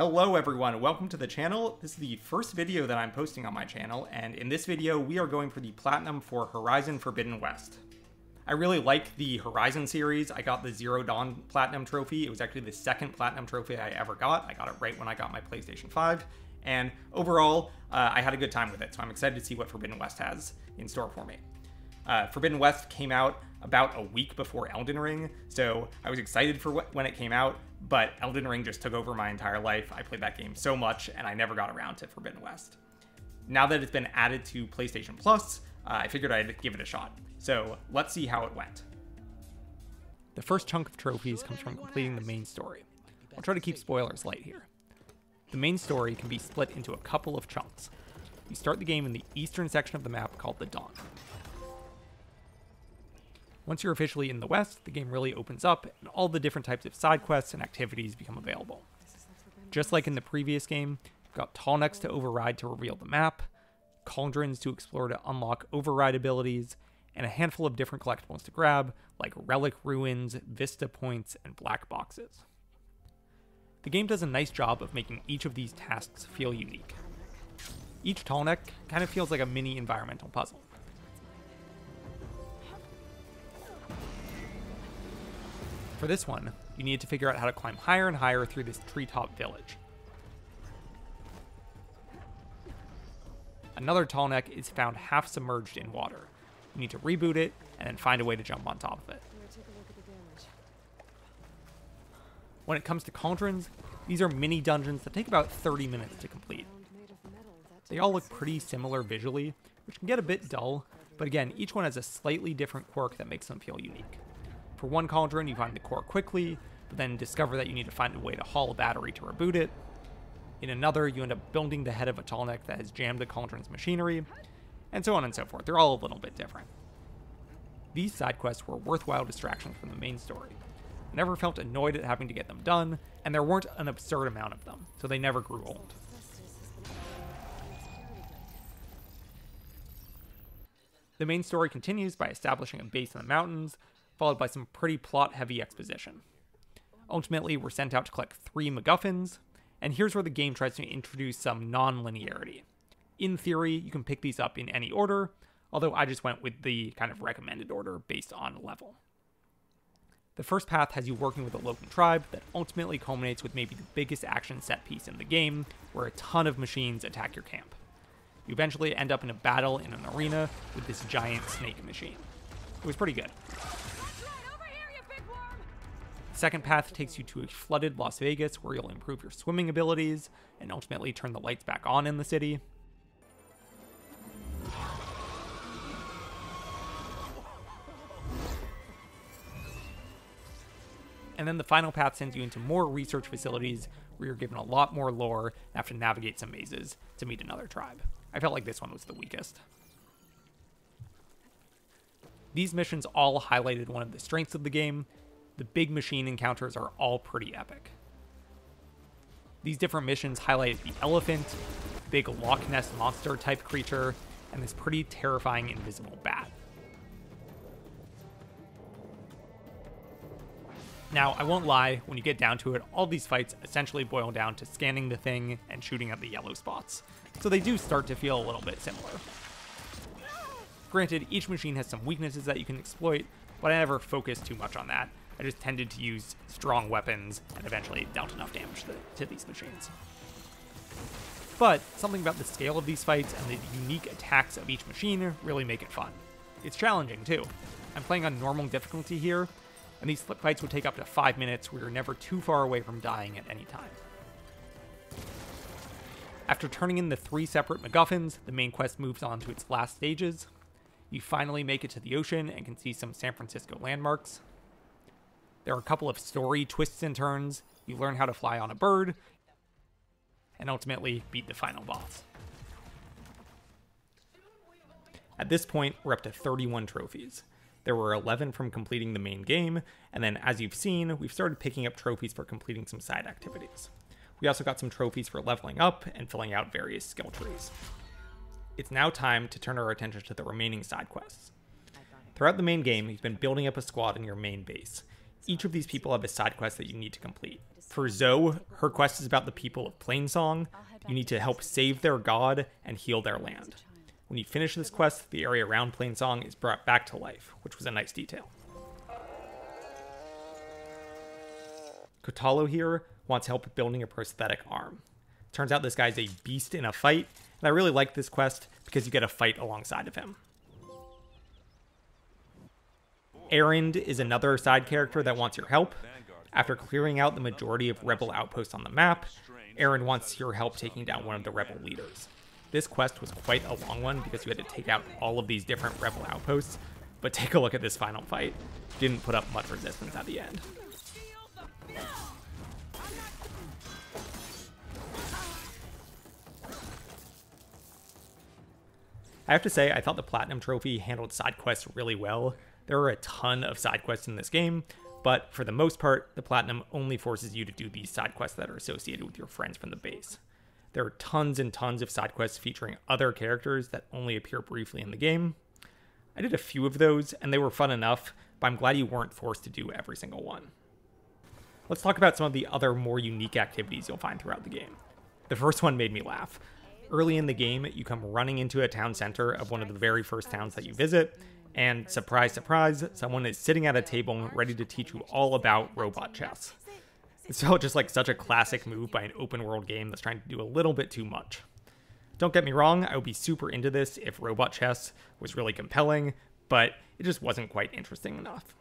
Hello everyone, welcome to the channel. This is the first video that I'm posting on my channel, and in this video we are going for the Platinum for Horizon Forbidden West. I really like the Horizon series. I got the Zero Dawn Platinum Trophy. It was actually the second Platinum Trophy I ever got. I got it right when I got my PlayStation 5, and overall I had a good time with it, so I'm excited to see what Forbidden West has in store for me. Forbidden West came out about a week before Elden Ring, so I was excited for when it came out, but Elden Ring just took over my entire life. I played that game so much, and I never got around to Forbidden West. Now that it's been added to PlayStation Plus, I figured I'd give it a shot. So let's see how it went. The first chunk of trophies comes from completing the main story. I'll try to keep spoilers light here. The main story can be split into a couple of chunks. You start the game in the eastern section of the map called the Dawn. Once you're officially in the West, the game really opens up, and all the different types of side quests and activities become available. Just like in the previous game, you've got Tallnecks to override to reveal the map, Cauldrons to explore to unlock override abilities, and a handful of different collectibles to grab, like Relic Ruins, Vista Points, and Black Boxes. The game does a nice job of making each of these tasks feel unique. Each Tallneck kind of feels like a mini environmental puzzle. For this one, you need to figure out how to climb higher and higher through this treetop village. Another Tallneck is found half submerged in water. You need to reboot it and then find a way to jump on top of it. When it comes to Cauldrons, these are mini dungeons that take about 30 minutes to complete. They all look pretty similar visually, which can get a bit dull, but again, each one has a slightly different quirk that makes them feel unique. For one Cauldron, you find the core quickly, but then discover that you need to find a way to haul a battery to reboot it. In another, you end up building the head of a Tallneck that has jammed the Cauldron's machinery, and so on and so forth. They're all a little bit different. These side quests were worthwhile distractions from the main story. I never felt annoyed at having to get them done, and there weren't an absurd amount of them, so they never grew old. The main story continues by establishing a base in the mountains, followed by some pretty plot-heavy exposition. Ultimately, we're sent out to collect 3 MacGuffins, and here's where the game tries to introduce some non-linearity. In theory, you can pick these up in any order, although I just went with the kind of recommended order based on level. The first path has you working with a local tribe that ultimately culminates with maybe the biggest action set piece in the game, where a ton of machines attack your camp. You eventually end up in a battle in an arena with this giant snake machine. It was pretty good. The second path takes you to a flooded Las Vegas, where you'll improve your swimming abilities and ultimately turn the lights back on in the city. And then the final path sends you into more research facilities, where you're given a lot more lore and have to navigate some mazes to meet another tribe. I felt like this one was the weakest. These missions all highlighted one of the strengths of the game. The big machine encounters are all pretty epic. These different missions highlight the elephant, big Loch Ness monster type creature, and this pretty terrifying invisible bat. Now, I won't lie, when you get down to it, all these fights essentially boil down to scanning the thing and shooting at the yellow spots, so they do start to feel a little bit similar. Granted, each machine has some weaknesses that you can exploit, but I never focused too much on that. I just tended to use strong weapons and eventually dealt enough damage to these machines. But something about the scale of these fights and the unique attacks of each machine really make it fun. It's challenging too. I'm playing on normal difficulty here, and these slip fights would take up to 5 minutes, where you're never too far away from dying at any time. After turning in the 3 separate MacGuffins, the main quest moves on to its last stages. You finally make it to the ocean and can see some San Francisco landmarks. There are a couple of story twists and turns, you learn how to fly on a bird, and ultimately beat the final boss. At this point, we're up to 31 trophies. There were 11 from completing the main game, and then as you've seen, we've started picking up trophies for completing some side activities. We also got some trophies for leveling up and filling out various skill trees. It's now time to turn our attention to the remaining side quests. Throughout the main game, you've been building up a squad in your main base. Each of these people have a side quest that you need to complete. For Zoe, her quest is about the people of Plainsong. You need to help save their god and heal their land. When you finish this quest, the area around Plainsong is brought back to life, which was a nice detail. Kotalo here wants help building a prosthetic arm. Turns out this guy's a beast in a fight, and I really like this quest because you get a fight alongside of him. Erend is another side character that wants your help. After clearing out the majority of rebel outposts on the map, Erend wants your help taking down one of the rebel leaders. This quest was quite a long one because you had to take out all of these different rebel outposts, but take a look at this final fight. Didn't put up much resistance at the end. I have to say, I thought the Platinum Trophy handled side quests really well. There are a ton of side quests in this game, but for the most part, the Platinum only forces you to do these side quests that are associated with your friends from the base. There are tons and tons of side quests featuring other characters that only appear briefly in the game. I did a few of those, and they were fun enough, but I'm glad you weren't forced to do every single one. Let's talk about some of the other more unique activities you'll find throughout the game. The first one made me laugh. Early in the game, you come running into a town center of one of the very first towns that you visit, and surprise, surprise, someone is sitting at a table ready to teach you all about robot chess. It's all just like such a classic move by an open world game that's trying to do a little bit too much. Don't get me wrong, I would be super into this if robot chess was really compelling, but it just wasn't quite interesting enough.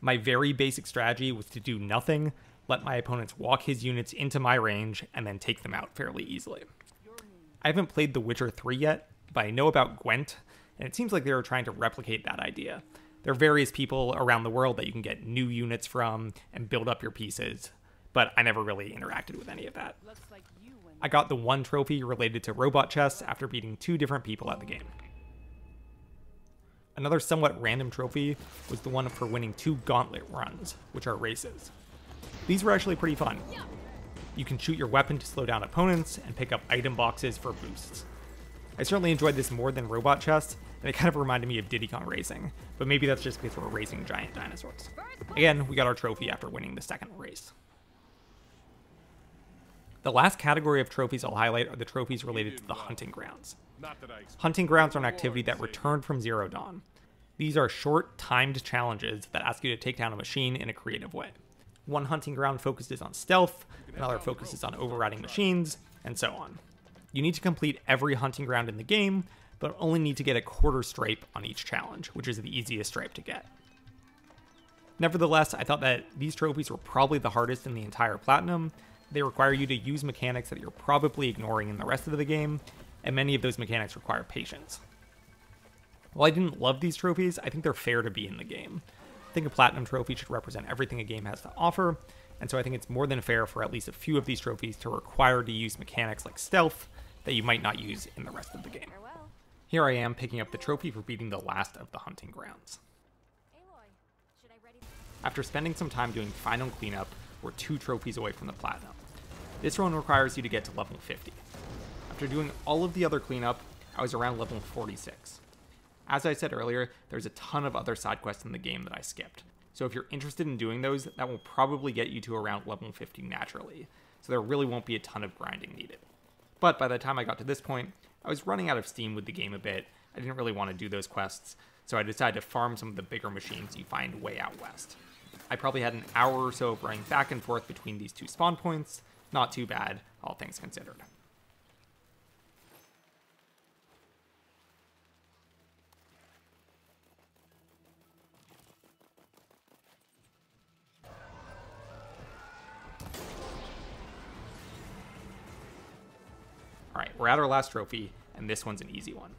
My very basic strategy was to do nothing, let my opponents walk his units into my range, and then take them out fairly easily. I haven't played The Witcher 3 yet, but I know about Gwent, and it seems like they were trying to replicate that idea. There are various people around the world that you can get new units from and build up your pieces, but I never really interacted with any of that. I got the one trophy related to robot chess after beating two different people at the game. Another somewhat random trophy was the one for winning two gauntlet runs, which are races. These were actually pretty fun. You can shoot your weapon to slow down opponents and pick up item boxes for boosts. I certainly enjoyed this more than robot chess, and it kind of reminded me of Diddy Kong Racing, but maybe that's just because we're racing giant dinosaurs. Again, we got our trophy after winning the second race. The last category of trophies I'll highlight are the trophies related to the hunting grounds. Hunting grounds are an activity that returned from Zero Dawn. These are short, timed challenges that ask you to take down a machine in a creative way. One hunting ground focuses on stealth, another focuses on overriding machines, and so on. You need to complete every hunting ground in the game, but only need to get a quarter stripe on each challenge, which is the easiest stripe to get. Nevertheless, I thought that these trophies were probably the hardest in the entire Platinum. They require you to use mechanics that you're probably ignoring in the rest of the game, and many of those mechanics require patience. While I didn't love these trophies, I think they're fair to be in the game. I think a Platinum trophy should represent everything a game has to offer, and so I think it's more than fair for at least a few of these trophies to require to use mechanics like stealth that you might not use in the rest of the game. Here I am picking up the trophy for beating the last of the hunting grounds. After spending some time doing final cleanup, we're two trophies away from the Platinum. This one requires you to get to level 50. After doing all of the other cleanup, I was around level 46. As I said earlier, there's a ton of other side quests in the game that I skipped. So if you're interested in doing those, that will probably get you to around level 50 naturally, so there really won't be a ton of grinding needed. But by the time I got to this point, I was running out of steam with the game a bit. I didn't really want to do those quests, so I decided to farm some of the bigger machines you find way out west. I probably had an hour or so of running back and forth between these two spawn points. Not too bad, all things considered. Alright, we're at our last trophy, and this one's an easy one.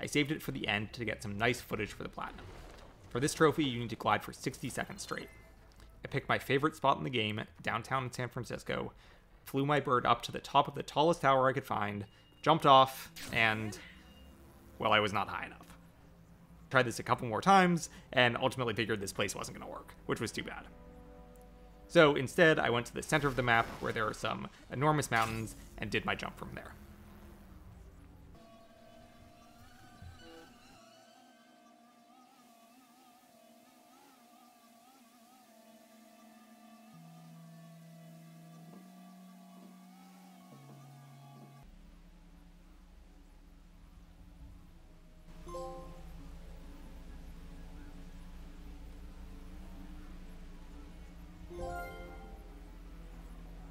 I saved it for the end to get some nice footage for the Platinum. For this trophy, you need to glide for 60 seconds straight. I picked my favorite spot in the game, downtown San Francisco, flew my bird up to the top of the tallest tower I could find, jumped off, and... well, I was not high enough. Tried this a couple more times, and ultimately figured this place wasn't going to work, which was too bad. So instead, I went to the center of the map, where there are some enormous mountains, and did my jump from there.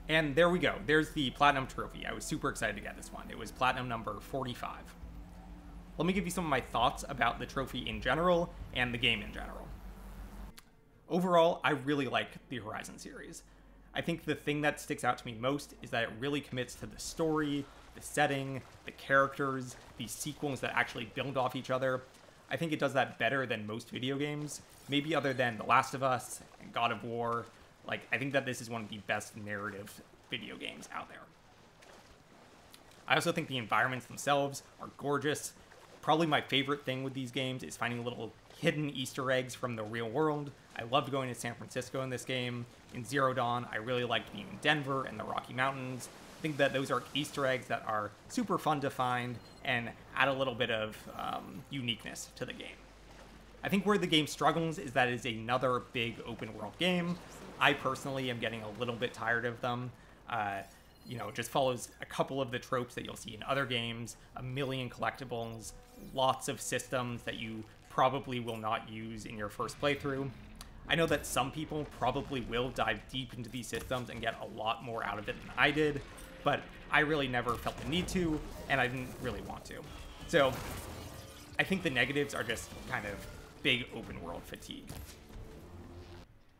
And there we go. There's the Platinum Trophy. I was super excited to get this one. It was Platinum number 45. Let me give you some of my thoughts about the trophy in general and the game in general. Overall, I really like the Horizon series. I think the thing that sticks out to me most is that it really commits to the story, the setting, the characters, the sequels that actually build off each other. I think it does that better than most video games, maybe other than The Last of Us and God of War. Like, I think that this is one of the best narrative video games out there. I also think the environments themselves are gorgeous. Probably my favorite thing with these games is finding little hidden Easter eggs from the real world. I loved going to San Francisco in this game. In Zero Dawn, I really liked being in Denver and the Rocky Mountains. I think that those are Easter eggs that are super fun to find and add a little bit of uniqueness to the game. I think where the game struggles is that it is another big open world game. I personally am getting a little bit tired of them. You know, it just follows a couple of the tropes that you'll see in other games, a million collectibles, lots of systems that you probably will not use in your first playthrough. I know that some people probably will dive deep into these systems and get a lot more out of it than I did, but I really never felt the need to, and I didn't really want to. So I think the negatives are just kind of big open world fatigue.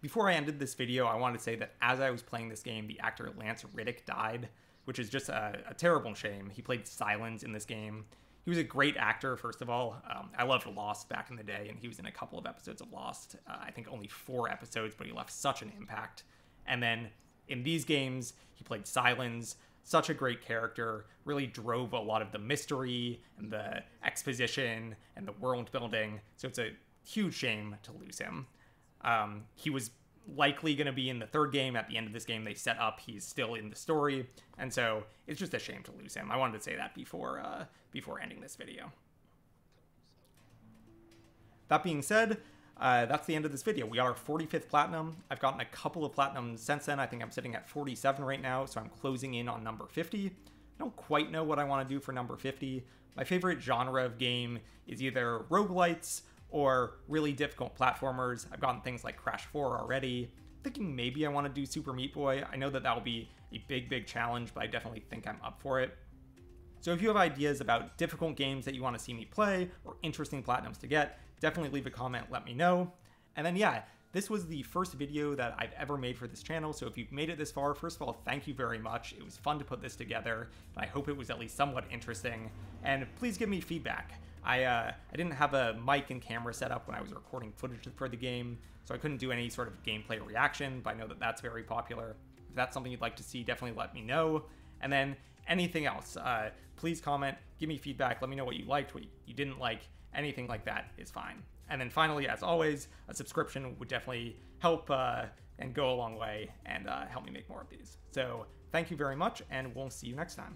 Before I ended this video, I wanted to say that as I was playing this game, the actor Lance Reddick died, which is just a terrible shame. He played Sylens in this game. He was a great actor, first of all. I loved Lost back in the day, and he was in a couple of episodes of Lost. I think only 4 episodes, but he left such an impact. And then in these games, he played Sylens, such a great character, really drove a lot of the mystery and the exposition and the world building. So it's a huge shame to lose him. He was likely going to be in the 3rd game. At the end of this game, they set up he's still in the story, and so it's just a shame to lose him. I wanted to say that before ending this video. That being said, that's the end of this video. We are 45th platinum. I've gotten a couple of platinums since then. I think I'm sitting at 47 right now, so I'm closing in on number 50. I don't quite know what I want to do for number 50. My favorite genre of game is either roguelites or really difficult platformers. I've gotten things like Crash 4 already. I'm thinking maybe I want to do Super Meat Boy. I know that that'll be a big, big challenge, but I definitely think I'm up for it. So if you have ideas about difficult games that you want to see me play or interesting platinums to get, definitely leave a comment, let me know. And then yeah, this was the first video that I've ever made for this channel, so if you've made it this far, first of all, thank you very much. It was fun to put this together, and I hope it was at least somewhat interesting. And please give me feedback. I didn't have a mic and camera set up when I was recording footage for the game, so I couldn't do any sort of gameplay reaction, but I know that that's very popular. If that's something you'd like to see, definitely let me know. And then anything else, please comment, give me feedback, let me know what you liked, what you didn't like, anything like that is fine. And then finally, as always, a subscription would definitely help and go a long way and help me make more of these. So thank you very much, and we'll see you next time.